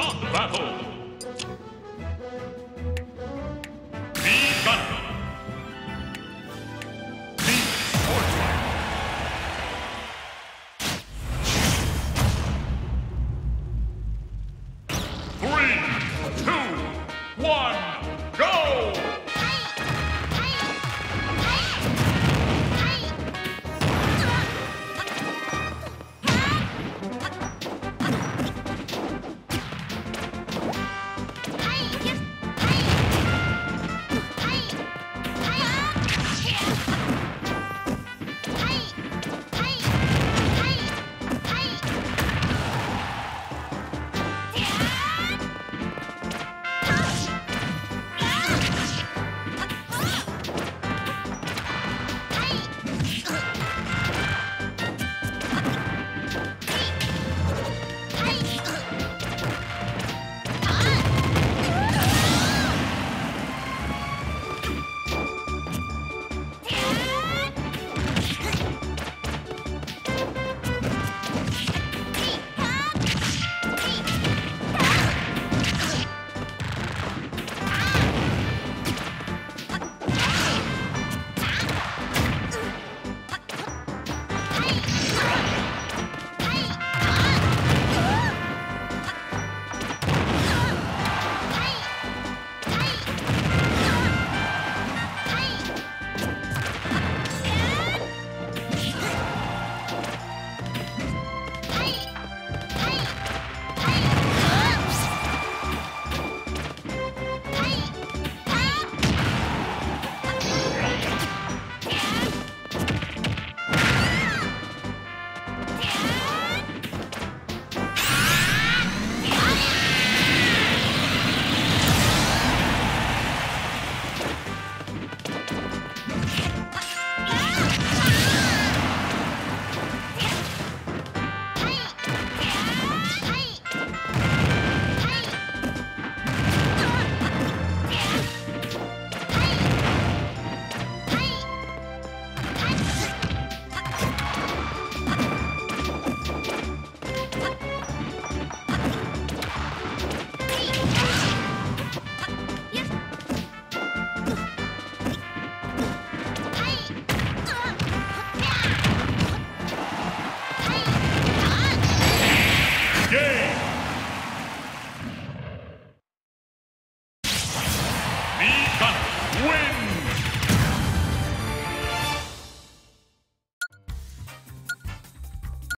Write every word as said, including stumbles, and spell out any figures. Start battle! Begun! Be fortified! Three, two, one...